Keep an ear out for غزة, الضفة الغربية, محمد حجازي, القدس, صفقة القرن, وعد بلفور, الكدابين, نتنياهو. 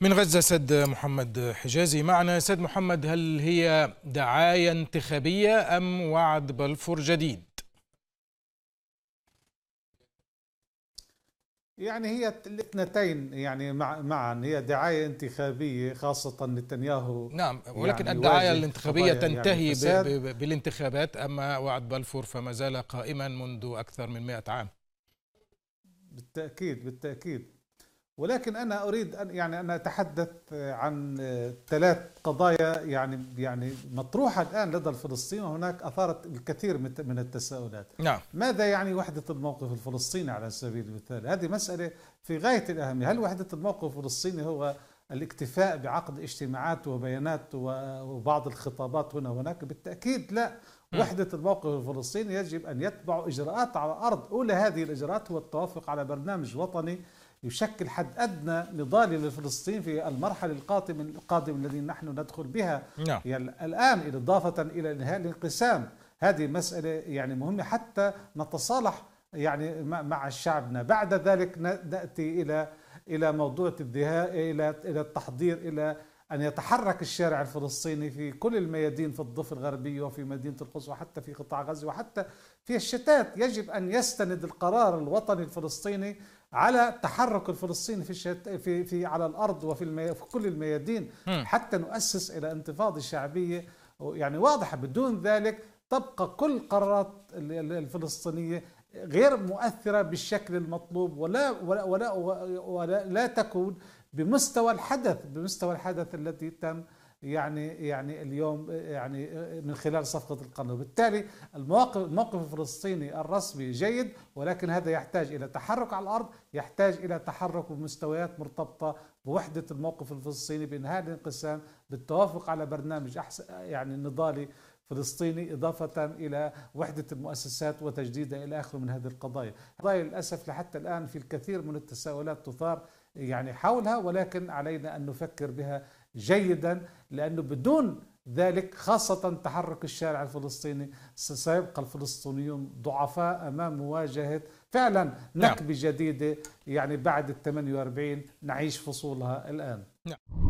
من غزة سيد محمد حجازي معنا. سيد محمد، هل هي دعاية انتخابية أم وعد بلفور جديد؟ يعني هي الاثنتين يعني معا، هي دعاية انتخابية خاصة نتنياهو. نعم، ولكن يعني الدعاية الانتخابية تنتهي يعني بالانتخابات، أما وعد بلفور فما زال قائما منذ أكثر من 100 عام. بالتأكيد بالتأكيد، ولكن أنا أريد أن يعني أنا أتحدث عن 3 قضايا يعني مطروحة الآن لدى الفلسطينيين، وهناك أثارت الكثير من التساؤلات. نعم. ماذا يعني وحدة الموقف الفلسطيني على سبيل المثال؟ هذه مسألة في غاية الأهمية. هل وحدة الموقف الفلسطيني هو الاكتفاء بعقد اجتماعات وبيانات وبعض الخطابات هنا وهناك؟ بالتأكيد لا. وحدة الموقف الفلسطيني يجب أن يتبع إجراءات على الأرض. أولى هذه الإجراءات هو التوافق على برنامج وطني يشكل حد أدنى نضالي للفلسطين في المرحلة القادمة التي نحن ندخل بها يعني الآن، إضافة إلى إنهاء الانقسام. هذه مسألة يعني مهمة حتى نتصالح يعني مع شعبنا. بعد ذلك نأتي إلى موضوع الذهاب إلى التحضير، إلى أن يتحرك الشارع الفلسطيني في كل الميادين في الضفة الغربية وفي مدينة القدس وحتى في قطاع غزة وحتى في الشتات. يجب أن يستند القرار الوطني الفلسطيني على التحرك الفلسطيني في على الأرض وفي كل الميادين حتى نؤسس إلى انتفاضة شعبية يعني واضحة. بدون ذلك تبقى كل القرارات الفلسطينية غير مؤثرة بالشكل المطلوب ولا تكون بمستوى الحدث التي تم يعني اليوم يعني من خلال صفقة القرن. وبالتالي الموقف الفلسطيني الرسمي جيد، ولكن هذا يحتاج إلى تحرك على الأرض، يحتاج إلى تحرك بمستويات مرتبطة بوحدة الموقف الفلسطيني، بإنهاء الانقسام، بالتوافق على برنامج يعني نضالي فلسطيني، إضافة إلى وحدة المؤسسات وتجديدها إلى آخره من هذه القضايا. قضايا للأسف لحتى الآن في الكثير من التساؤلات تثار يعني حولها، ولكن علينا أن نفكر بها جيدا، لأنه بدون ذلك خاصة تحرك الشارع الفلسطيني سيبقى الفلسطينيون ضعفاء أمام مواجهة فعلا نكبة جديدة يعني بعد ال 48 نعيش فصولها الآن.